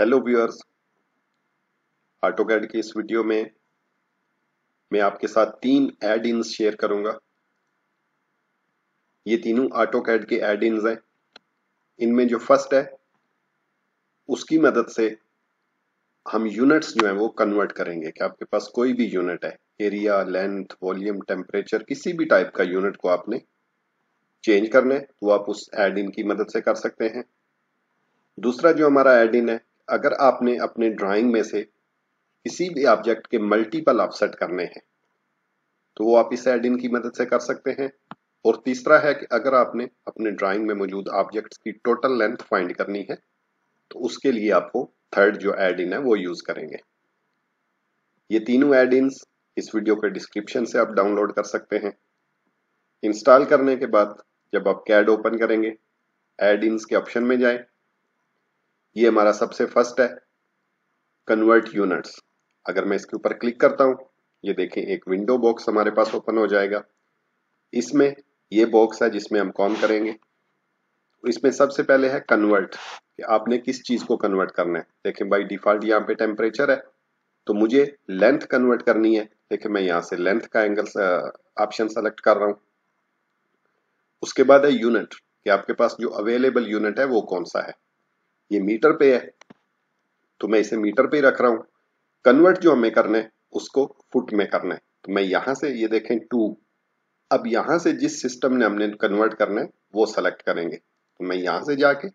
Hello viewers, AutoCAD की इस video में मैं आपके साथ 3 ऐड इन्स शेयर करूंगा। ये तीनों ऑटोकैड के ऐड इन्स हैं। इनमें जो फर्स्ट है उसकी मदद से हम यूनिट्स जो हैं वो कन्वर्ट करेंगे कि आपके पास कोई भी यूनिट है, एरिया, लेंथ, वॉल्यूम, टेम्परेचर, किसी भी टाइप का यूनिट को आपने चेंज करना है तो आप उस ऐड इन की मदद से कर सकते हैं। दूसरा जो हमारा ऐड इन है, अगर आपने अपने ड्राइंग में से किसी भी ऑब्जेक्ट के मल्टीपल ऑफसेट करने हैं तो वो आप इस ऐड इन की मदद से कर सकते हैं। और तीसरा है कि अगर आपने अपने ड्राइंग में मौजूद ऑब्जेक्ट्स की टोटल लेंथ फाइंड करनी है तो उसके लिए आप वो थर्ड जो ऐड इन है वो यूज करेंगे। ये तीनों ऐड इन्स इस वीडियो के डिस्क्रिप्शन से आप डाउनलोड कर सकते हैं। इंस्टॉल करने के बाद जब आप कैड ओपन करेंगे, ऐड इन्स के ऑप्शन में जाएं। ये हमारा सबसे फर्स्ट है, कन्वर्ट यूनिट्स। अगर मैं इसके ऊपर क्लिक करता हूं, ये देखें एक विंडो बॉक्स हमारे पास ओपन हो जाएगा। इसमें ये बॉक्स है जिसमें हम कॉन करेंगे। इसमें सबसे पहले है कन्वर्ट, कि आपने किस चीज को कन्वर्ट करना है। देखें बाय डिफॉल्ट यहाँ पे टेम्परेचर है तो मुझे लेंथ कन्वर्ट करनी है। देखें मैं यहाँ से लेंथ का एंगल ऑप्शन सेलेक्ट कर रहा हूँ। उसके बाद है यूनिट, कि आपके पास जो अवेलेबल यूनिट है वो कौन सा है। ये मीटर पे है तो मैं इसे मीटर पे रख रहा हूँ। कन्वर्ट जो हमें करना है उसको फुट में करना है तो मैं यहाँ से, ये देखें 2। अब यहाँ से जिस सिस्टम ने हमने कन्वर्ट करना है वो सेलेक्ट करेंगे तो मैं यहाँ से जाके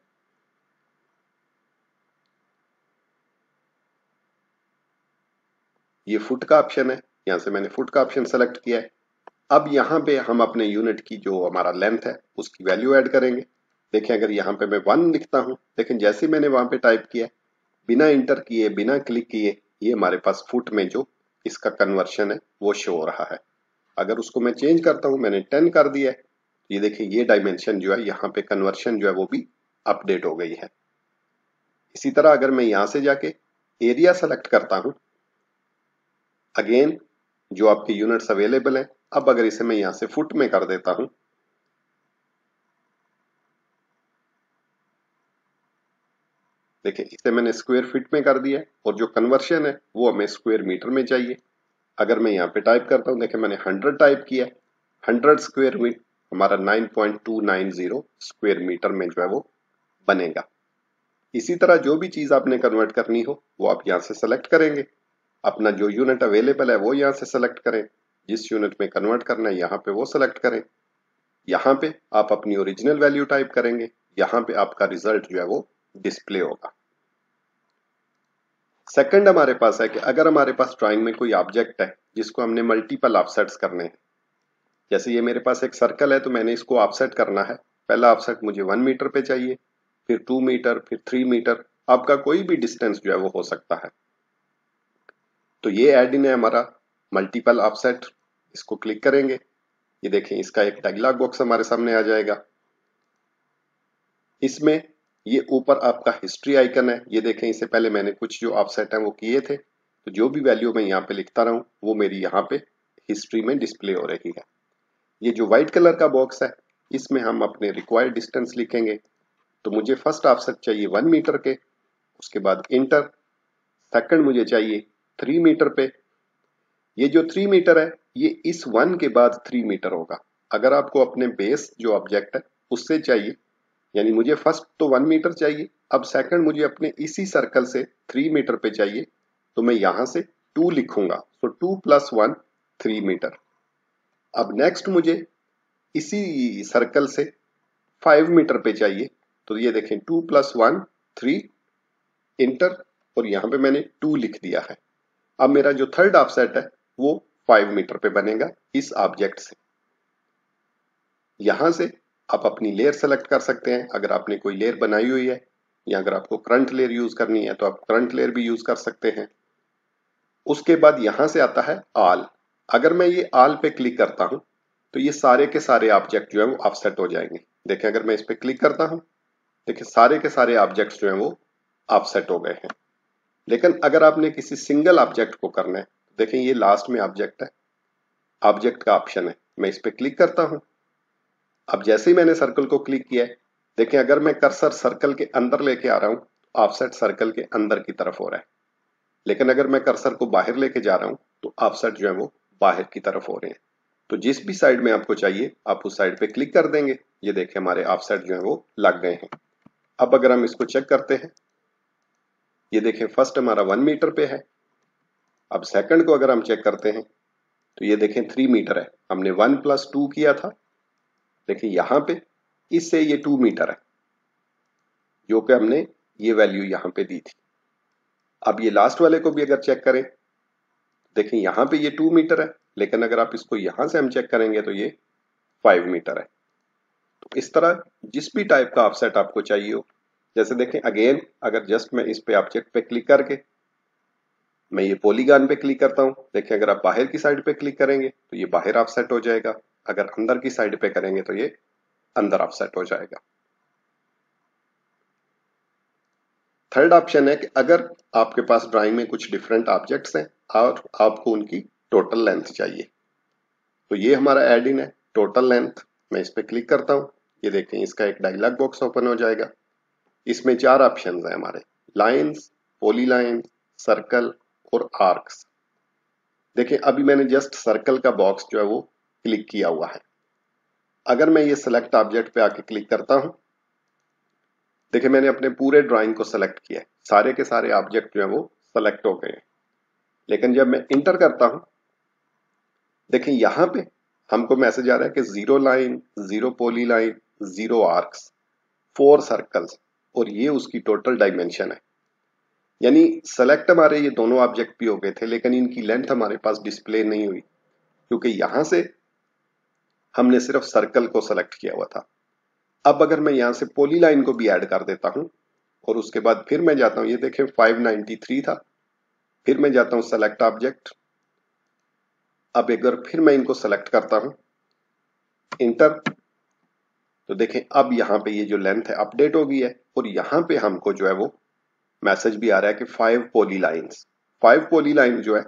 ये फुट का ऑप्शन है, यहाँ से मैंने फुट का ऑप्शन सेलेक्ट किया है। अब यहाँ पे हम अपने यूनिट की जो हमारा लेंथ है उसकी वैल्यू ऐड करेंगे। देखें अगर यहाँ पे मैं 1 लिखता हूँ, लेकिन जैसे मैंने वहां पे टाइप किया बिना इंटर किए, बिना क्लिक किए, ये हमारे पास फुट में जो इसका कन्वर्शन है वो शो हो रहा है। अगर उसको मैं चेंज करता हूँ, मैंने 10 कर दिया है, ये देखिए ये डायमेंशन जो है यहाँ पे कन्वर्शन जो है वो भी अपडेट हो गई है। इसी तरह अगर मैं यहाँ से जाके एरिया सेलेक्ट करता हूँ, अगेन जो आपके यूनिट्स अवेलेबल है। अब अगर इसे मैं यहाँ से फुट में कर देता हूँ देखिए इसे मैंने स्क्वायर फीट में कर दिया और जो कन्वर्शन है वो हमें स्क्वायर मीटर में चाहिए। अगर मैं यहाँ पे टाइप करता हूँ, देखिए मैंने 100 टाइप किया, 100 स्क्वायर मीटर हमारा 9.290 स्क्वायर मीटर में जो है वो बनेगा। इसी तरह जो भी चीज आपने कन्वर्ट करनी हो वो आप यहाँ से सेलेक्ट करेंगे। अपना जो यूनिट अवेलेबल है वो यहाँ से सेलेक्ट करें, जिस यूनिट में कन्वर्ट करना है यहाँ पे वो सेलेक्ट करें। यहाँ पे आप अपनी ओरिजिनल वैल्यू टाइप करेंगे, यहाँ पे आपका रिजल्ट जो है वो डिस्प्ले होगा। सेकंड हमारे पास है कि अगर हमारे पास ड्राइंग में कोई ऑब्जेक्ट है जिसको हमने मल्टीपल ऑफसेट्स करने हैं। जैसे ये मेरे पास एक सर्कल है तो मैंने इसको ऑफसेट करना है। पहला ऑफसेट मुझे 1 मीटर पे चाहिए, फिर 2 मीटर, फिर 3 मीटर। आपका कोई भी डिस्टेंस जो है वो हो सकता है। तो ये ऐड इन है हमारा मल्टीपल ऑफसेट। इसको क्लिक करेंगे, ये देखें इसका एक डायलॉग बॉक्स हमारे सामने आ जाएगा। इसमें ये ऊपर आपका हिस्ट्री आइकन है, ये देखें इससे पहले मैंने कुछ जो ऑफसेट हैं वो किए थे तो जो भी वैल्यू मैं यहाँ पे लिखता रहूँ वो मेरी यहाँ पे हिस्ट्री में डिस्प्ले हो रही है। ये जो व्हाइट कलर का बॉक्स है इसमें हम अपने रिक्वायर्ड डिस्टेंस लिखेंगे। तो मुझे फर्स्ट ऑफसेट चाहिए 1 मीटर के, उसके बाद इंटर। सेकंड मुझे चाहिए 3 मीटर पे। ये जो 3 मीटर है ये इस 1 के बाद 3 मीटर होगा। अगर आपको अपने बेस जो ऑब्जेक्ट है उससे चाहिए, यानी मुझे फर्स्ट तो 1 मीटर चाहिए, अब सेकंड मुझे अपने इसी सर्कल से 3 मीटर पे चाहिए तो मैं यहाँ से 2 लिखूंगा। तो 2 + 1 3 मीटर। अब नेक्स्ट मुझे इसी सर्कल से 5 मीटर पे चाहिए तो ये देखें 2 + 1 3 इंटर और यहाँ पे मैंने 2 लिख दिया है। अब मेरा जो थर्ड ऑफसेट है वो 5 मीटर पे बनेगा इस ऑब्जेक्ट से। यहाँ से आप अपनी लेयर सेलेक्ट कर सकते हैं अगर आपने कोई लेयर बनाई हुई है, या अगर आपको करंट लेयर यूज करनी है तो आप करंट लेयर भी यूज कर सकते हैं। उसके बाद यहाँ से आता है ऑल। अगर मैं ये ऑल पे क्लिक करता हूँ तो ये सारे के सारे ऑब्जेक्ट जो है वो ऑफसेट हो जाएंगे। देखें अगर मैं इस पे क्लिक करता हूँ, देखिए सारे के सारे ऑब्जेक्ट जो है वो ऑफसेट हो गए हैं। लेकिन अगर आपने किसी सिंगल ऑब्जेक्ट को करना है, देखें ये लास्ट में ऑब्जेक्ट है, ऑब्जेक्ट का ऑप्शन है, मैं इस पे क्लिक करता हूँ। अब जैसे ही मैंने सर्कल को क्लिक किया है, देखें अगर मैं कर्सर सर्कल के अंदर लेके आ रहा हूँ ऑफसेट सर्कल के अंदर की तरफ हो रहा है, लेकिन अगर मैं कर्सर को बाहर लेके जा रहा हूं तो ऑफसेट जो है वो बाहर की तरफ हो रहे हैं। तो जिस भी साइड में आपको चाहिए आप उस साइड पे क्लिक कर देंगे। ये देखें हमारे ऑफसेट जो है वो लग गए हैं। अब अगर हम इसको चेक करते हैं, ये देखें फर्स्ट हमारा 1 मीटर पे है। अब सेकंड को अगर हम चेक करते हैं तो ये देखें 3 मीटर है। हमने 1 + 2 किया था, देखिए यहां पे इससे ये 2 मीटर है, जो कि हमने ये वैल्यू यहां पे दी थी। अब ये लास्ट वाले को भी अगर चेक करें, देखें यहां पे ये 2 मीटर है, लेकिन अगर आप इसको यहां से हम चेक करेंगे तो ये 5 मीटर है। तो इस तरह जिस भी टाइप का ऑफसेट आपको चाहिए हो, जैसे देखें अगेन अगर जस्ट मैं इस पे ऑब्जेक्ट पे क्लिक करके मैं ये पॉलीगन पे क्लिक करता हूं, देखिए अगर आप बाहर की साइड पे क्लिक करेंगे तो ये बाहर ऑफसेट हो जाएगा, अगर अंदर की साइड पे करेंगे तो ये अंदर ऑफसेट हो जाएगा। थर्ड ऑप्शन है कि अगर आपके पास ड्राइंग में कुछ डिफरेंट ऑब्जेक्ट्स हैं और आपको उनकी टोटल लेंथ चाहिए, तो ये हमारा ऐड इन है टोटल लेंथ। मैं इस पे क्लिक करता हूं, ये देखें इसका एक डायलॉग बॉक्स ओपन हो जाएगा। इसमें 4 ऑप्शन है हमारे, लाइन्स, पॉली लाइन्स, सर्कल और आर्क्स। देखिए अभी मैंने जस्ट सर्कल का बॉक्स जो है वो क्लिक किया हुआ है। अगर मैं ये सिलेक्ट ऑब्जेक्ट पे आके क्लिक करता हूं, देखिए मैंने अपने पूरे ड्राइंग को सिलेक्ट किया है, सारे के सारे ऑब्जेक्ट जो है वो सिलेक्ट हो गए हैं। लेकिन जब मैं इंटर करता हूं, देखिए यहां पे हमको मैसेज आ रहा है कि 0 line, 0 poly line, 0 arcs, 4 circles और ये उसकी टोटल डायमेंशन है। यानी सेलेक्ट हमारे ये दोनों ऑब्जेक्ट भी हो गए थे, लेकिन इनकी लेंथ हमारे पास डिस्प्ले नहीं हुई क्योंकि यहां से हमने सिर्फ सर्कल को सेलेक्ट किया हुआ था। अब अगर मैं यहां से पॉली लाइन को भी ऐड कर देता हूं और उसके बाद फिर मैं जाता हूं, ये देखें 593 था, फिर मैं जाता हूं सेलेक्ट ऑब्जेक्ट। अब अगर फिर मैं इनको सेलेक्ट करता हूं, इंटर, तो देखें अब यहां पर ये जो लेंथ है अपडेट हो गई है और यहां पर हमको जो है वो मैसेज भी आ रहा है कि 5 पॉली लाइन्स। 5 पॉली लाइन जो है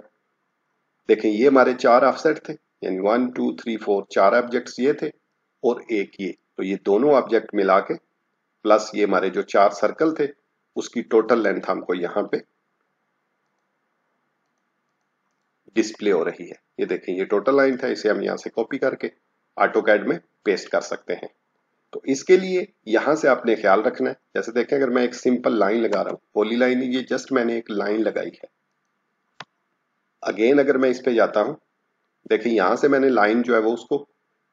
देखें ये हमारे 4 ऑफसेट थे, यानी 1 2 3 4 4 ऑब्जेक्ट्स ये थे और एक ये, तो ये दोनों ऑब्जेक्ट मिला के प्लस ये हमारे जो 4 सर्कल थे उसकी टोटल लेंथ हमको यहाँ पे डिस्प्ले हो रही है। ये देखें ये टोटल लाइन था, इसे हम यहाँ से कॉपी करके ऑटोकैड में पेस्ट कर सकते हैं। तो इसके लिए यहां से आपने ख्याल रखना है, जैसे देखें अगर मैं एक सिंपल लाइन लगा रहा हूं, पॉली लाइन, ये जस्ट मैंने एक लाइन लगाई है। अगेन अगर मैं इस पे जाता हूं, देखिए यहां से मैंने लाइन जो है वो उसको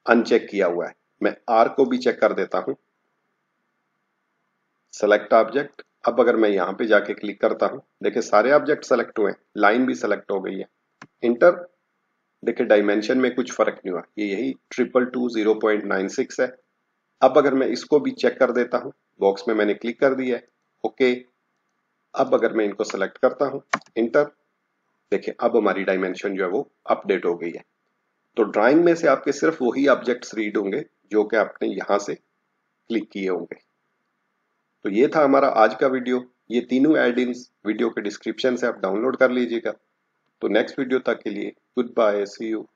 अनचेक किया हुआ है। मैं आर्क को भी चेक कर देता हूं, सेलेक्ट ऑब्जेक्ट। अब अगर मैं यहां पे जाके क्लिक करता हूं, देखिए सारे ऑब्जेक्ट सेलेक्ट हुए हैं, लाइन भी सेलेक्ट हो गई है। इंटर, देखिए डायमेंशन में कुछ फर्क नहीं हुआ, ये यही 222 0.96 है। अब अगर मैं इसको भी चेक कर देता हूं, बॉक्स में मैंने क्लिक कर दिया है, ओके। अब अगर मैं इनको सेलेक्ट करता हूं, इंटर, देखिए अब हमारी डायमेंशन जो है वो अपडेट हो गई है। तो ड्राइंग में से आपके सिर्फ वही ऑब्जेक्ट्स रीड होंगे जो कि आपने यहां से क्लिक किए होंगे। तो ये था हमारा आज का वीडियो। ये तीनों ऐड-इन्स वीडियो के डिस्क्रिप्शन से आप डाउनलोड कर लीजिएगा। तो नेक्स्ट वीडियो तक के लिए गुड बाय, सी यू।